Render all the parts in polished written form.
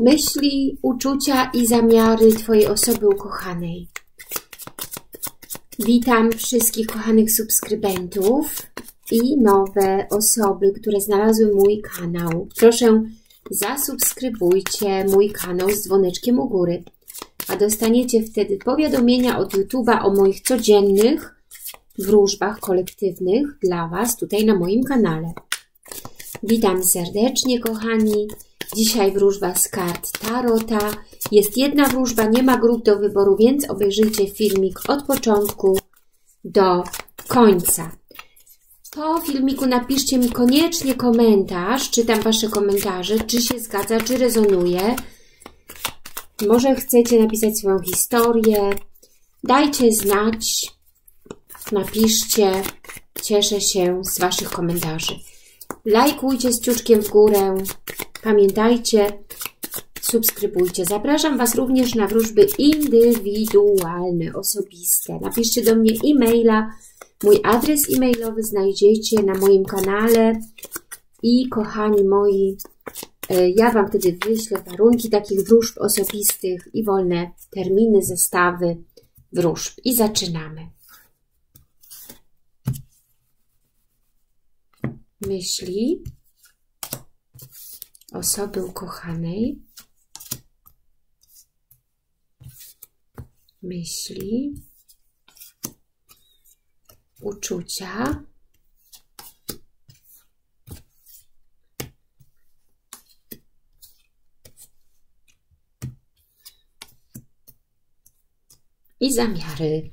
myśli, uczucia i zamiary Twojej osoby ukochanej. Witam wszystkich kochanych subskrybentów i nowe osoby, które znalazły mój kanał. Proszę, zasubskrybujcie mój kanał z dzwoneczkiem u góry, a dostaniecie wtedy powiadomienia od YouTube'a o moich codziennych wróżbach kolektywnych dla Was tutaj na moim kanale. Witam serdecznie, kochani. Dzisiaj wróżba z kart Tarota. Jest jedna wróżba, nie ma grup do wyboru, więc obejrzyjcie filmik od początku do końca. Po filmiku napiszcie mi koniecznie komentarz, czytam Wasze komentarze, czy się zgadza, czy rezonuje. Może chcecie napisać swoją historię. Dajcie znać, napiszcie. Cieszę się z Waszych komentarzy. Lajkujcie z kciuczkiem w górę. Pamiętajcie, subskrybujcie. Zapraszam Was również na wróżby indywidualne, osobiste. Napiszcie do mnie e-maila. Mój adres e-mailowy znajdziecie na moim kanale. I kochani moi, ja Wam wtedy wyślę warunki takich wróżb osobistych i wolne terminy, zestawy wróżb. I zaczynamy. Myśli osoby ukochanej, myśli, uczucia, i zamiary.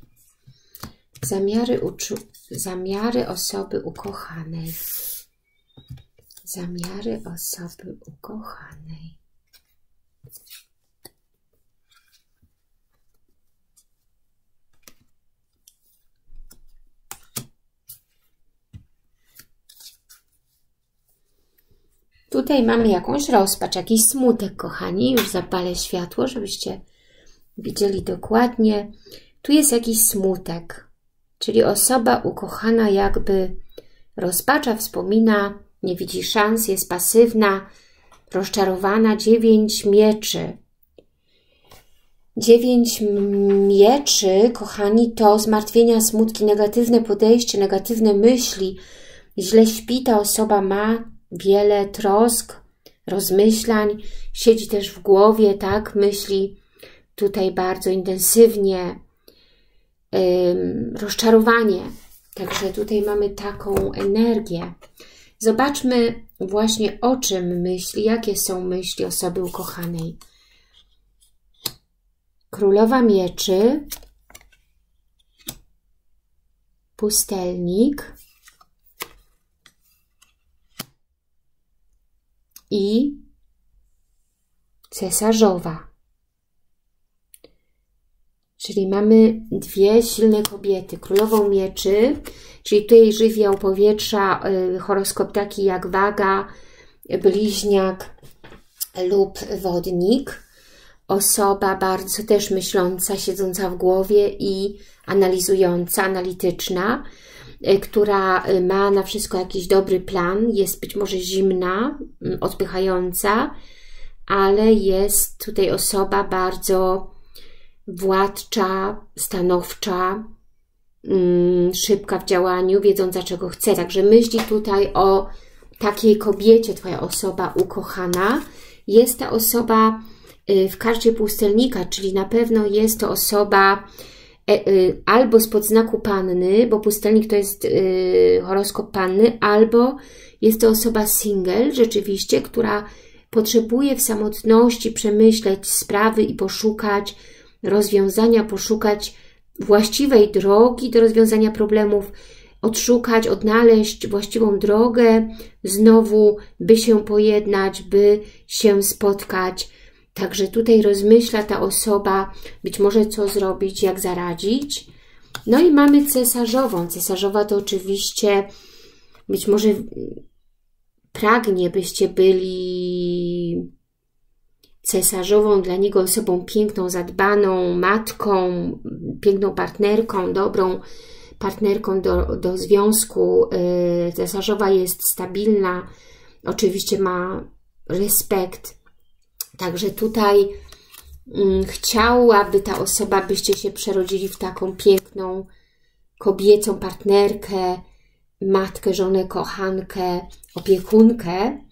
Zamiary osoby ukochanej. Zamiary osoby ukochanej. Tutaj mamy jakąś rozpacz, jakiś smutek, kochani. Już zapalę światło, żebyście widzieli dokładnie. Tu jest jakiś smutek, czyli osoba ukochana jakby rozpacza, wspomina, nie widzi szans, jest pasywna, rozczarowana. 9 mieczy. 9 mieczy, kochani, to zmartwienia, smutki, negatywne podejście, negatywne myśli. Źle śpi ta osoba, ma wiele trosk, rozmyślań. Siedzi też w głowie, tak? Myśli tutaj bardzo intensywnie. Rozczarowanie. Także tutaj mamy taką energię. Zobaczmy właśnie, o czym myśli, jakie są myśli osoby ukochanej. Królowa mieczy, pustelnik i cesarzowa. Czyli mamy dwie silne kobiety. Królową mieczy, czyli tutaj żywioł powietrza, horoskop taki jak waga, bliźniak lub wodnik. Osoba bardzo też myśląca, siedząca w głowie i analizująca, analityczna, która ma na wszystko jakiś dobry plan, jest być może zimna, odpychająca, ale jest tutaj osoba bardzo władcza, stanowcza, szybka w działaniu, wiedząca, czego chce. Także myśli tutaj o takiej kobiecie, Twoja osoba ukochana. Jest ta osoba w karcie pustelnika, czyli na pewno jest to osoba albo spod znaku panny, bo pustelnik to jest horoskop panny, albo jest to osoba single, rzeczywiście, która potrzebuje w samotności przemyśleć sprawy i poszukać rozwiązania, poszukać właściwej drogi do rozwiązania problemów, odszukać, odnaleźć właściwą drogę, znowu by się pojednać, by się spotkać. Także tutaj rozmyśla ta osoba, być może co zrobić, jak zaradzić. No i mamy cesarzową. Cesarzowa to oczywiście być może pragnie, byście byli cesarzową, dla niego osobą piękną, zadbaną, matką, piękną partnerką, dobrą partnerką do związku. Cesarzowa jest stabilna, oczywiście ma respekt Także tutaj chciałaby ta osoba, byście się przerodzili w taką piękną, kobiecą partnerkę, matkę, żonę, kochankę, opiekunkę.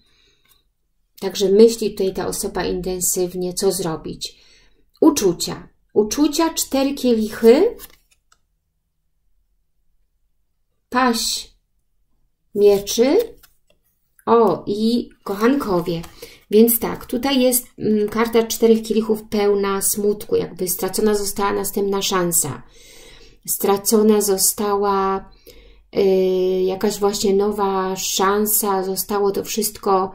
Także myśli tutaj ta osoba intensywnie, co zrobić. Uczucia. Uczucia, 4 kielichy. Paść mieczy. O, i kochankowie. Więc tak, tutaj jest karta 4 kielichów pełna smutku. Jakby stracona została następna szansa. Stracona została jakaś właśnie nowa szansa. Zostało to wszystko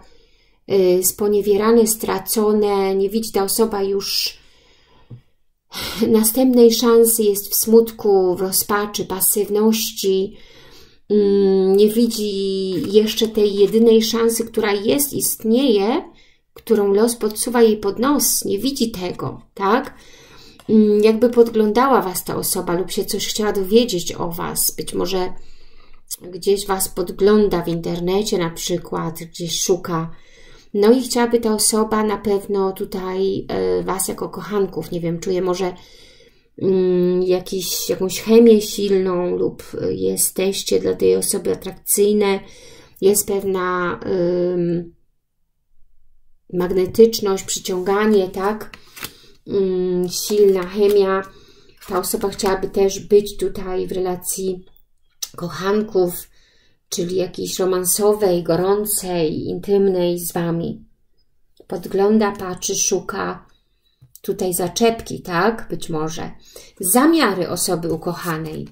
sponiewierane, stracone. Nie widzi ta osoba już następnej szansy. Jest w smutku, w rozpaczy, pasywności. Nie widzi jeszcze tej jedynej szansy, która jest, istnieje, którą los podsuwa jej pod nos. Nie widzi tego, tak? Jakby podglądała Was ta osoba lub się coś chciała dowiedzieć o Was. Być może gdzieś Was podgląda w internecie na przykład, gdzieś szuka. No i chciałaby ta osoba na pewno tutaj Was jako kochanków, nie wiem, czuje może jakąś chemię silną lub jesteście dla tej osoby atrakcyjne, jest pewna magnetyczność, przyciąganie, tak? Silna chemia. Ta osoba chciałaby też być tutaj w relacji kochanków, czyli jakiejś romansowej, gorącej, intymnej z Wami. Podgląda, patrzy, szuka tutaj zaczepki, tak? Być może. Zamiary osoby ukochanej.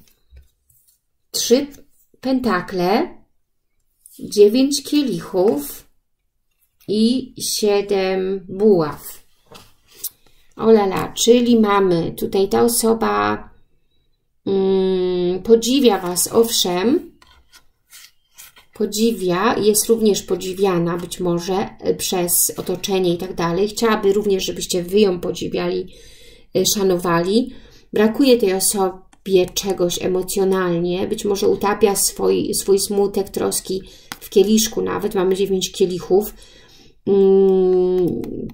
3 pentakle, 9 kielichów i 7 buław. Olala, czyli mamy tutaj ta osoba podziwia Was, owszem, podziwia, jest również podziwiana być może przez otoczenie i tak dalej. Chciałaby również, żebyście Wy ją podziwiali, szanowali. Brakuje tej osobie czegoś emocjonalnie. Być może utapia swój smutek, troski w kieliszku nawet. Mamy 9 kielichów.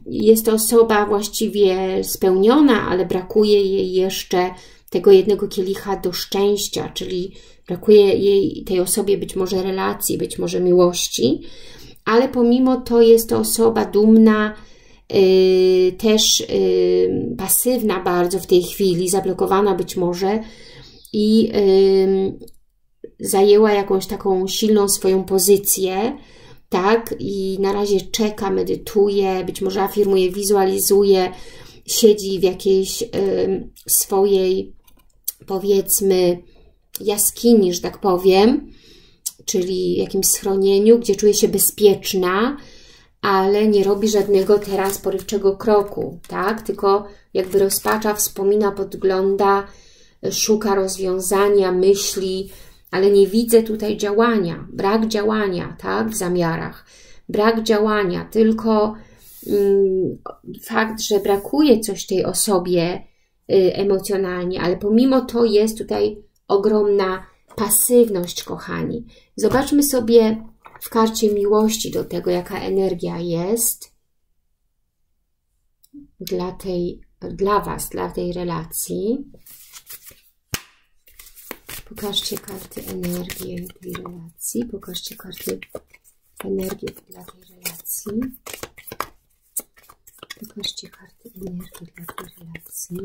Jest to osoba właściwie spełniona, ale brakuje jej jeszcze tego 1 kielicha do szczęścia, czyli brakuje jej, tej osobie być może relacji, być może miłości, ale pomimo to jest to osoba dumna, też pasywna bardzo w tej chwili, zablokowana być może i zajęła jakąś taką silną swoją pozycję, tak, i na razie czeka, medytuje, być może afirmuje, wizualizuje, siedzi w jakiejś swojej, powiedzmy, jaskini, że tak powiem, czyli jakimś schronieniu, gdzie czuje się bezpieczna, ale nie robi żadnego teraz porywczego kroku, tak? Tylko jakby rozpacza, wspomina, podgląda, szuka rozwiązania, myśli, ale nie widzę tutaj działania, brak działania, tak? W zamiarach, brak działania, tylko fakt, że brakuje coś tej osobie emocjonalnie, ale pomimo to jest tutaj ogromna pasywność, kochani. Zobaczmy sobie w karcie miłości do tego, jaka energia jest dla Was, dla tej relacji. Pokażcie karty energii tej relacji. Pokażcie karty energii dla tej relacji. Pokażcie karty energii dla tej relacji.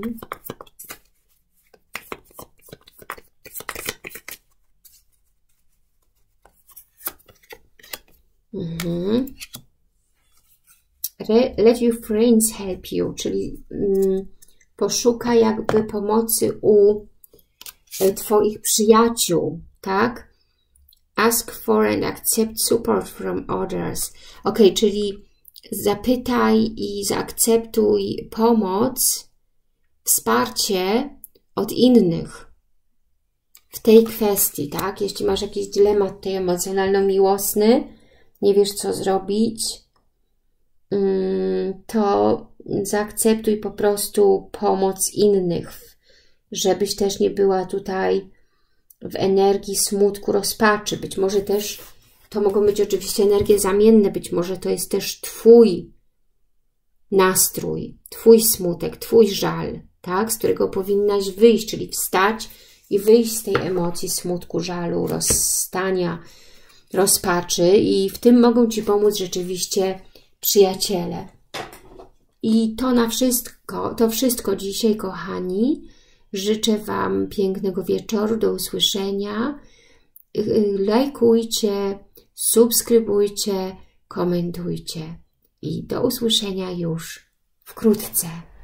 Let your friends help you, czyli poszuka jakby pomocy u Twoich przyjaciół, tak? Ask for and accept support from others. Ok, czyli zapytaj i zaakceptuj pomoc, wsparcie od innych w tej kwestii, tak? Jeśli masz jakiś dylemat tutaj emocjonalno-miłosny, nie wiesz co zrobić, to zaakceptuj po prostu pomoc innych, żebyś też nie była tutaj w energii smutku, rozpaczy. Być może też to mogą być oczywiście energie zamienne, być może to jest też Twój nastrój, twój smutek, twój żal, tak, z którego powinnaś wyjść, czyli wstać i wyjść z tej emocji smutku, żalu, rozstania, rozpaczy, i w tym mogą ci pomóc rzeczywiście przyjaciele. I to na wszystko, to wszystko dzisiaj, kochani. Życzę wam pięknego wieczoru, do usłyszenia. Lajkujcie, subskrybujcie, komentujcie i do usłyszenia już wkrótce.